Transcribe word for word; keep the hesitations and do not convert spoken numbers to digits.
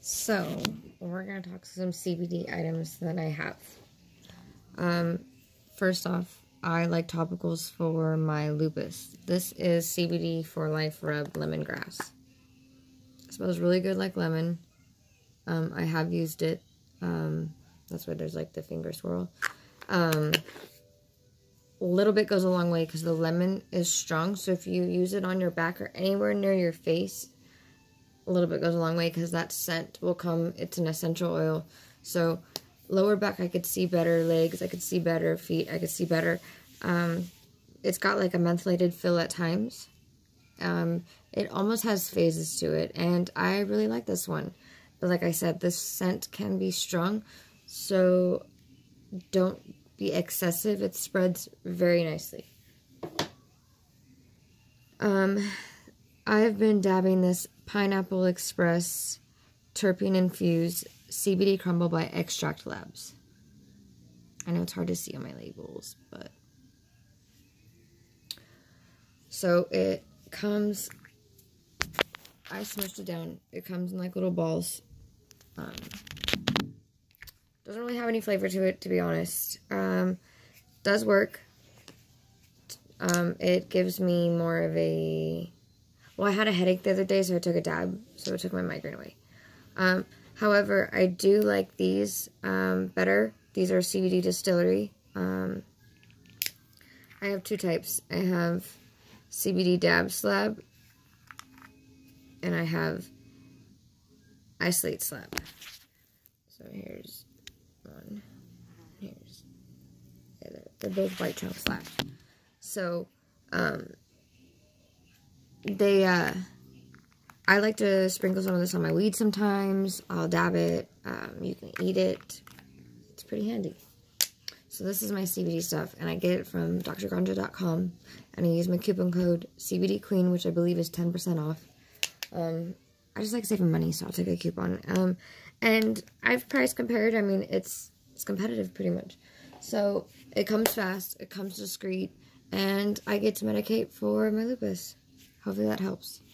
So we're going to talk to some C B D items that I have. Um, first off, I like topicals for my lupus. This is C B D for Life Rub Lemongrass. It smells really good like lemon. Um, I have used it. Um, that's why there's like the finger swirl. Um, a little bit goes a long way because the lemon is strong. So if you use it on your back or anywhere near your face, a little bit goes a long way because that scent will come. It's an essential oil. So lower back, I could see better. Legs, I could see better. Feet, I could see better. Um, it's got like a mentholated feel at times. Um, it almost has phases to it, and I really like this one. But like I said, this scent can be strong, so don't be excessive. It spreads very nicely. Um, I've been dabbing this Pineapple Express Terpene-Infused C B D Crumble by Extract Labs. I know it's hard to see on my labels, but... So it comes... I smushed it down. It comes in like little balls. Um, doesn't really have any flavor to it, to be honest. Um, does work. Um, it gives me more of a... Well, I had a headache the other day, so I took a dab. So it took my migraine away. Um, however, I do like these um, better. These are C B D Distillery. Um, I have two types. I have C B D Dab Slab, and I have Isolate Slab. So here's one. Here's the other. They're both white chalk slabs. So, um... They, uh, I like to sprinkle some of this on my weed sometimes. I'll dab it. Um, you can eat it. It's pretty handy. So this is my C B D stuff, and I get it from D R G A N J A dot com, and I use my coupon code C B D Queen, which I believe is ten percent off. Um, I just like saving money, so I'll take a coupon. Um, and I've price compared. I mean, it's, it's competitive pretty much. So it comes fast, it comes discreet, and I get to medicate for my lupus. Hopefully that helps.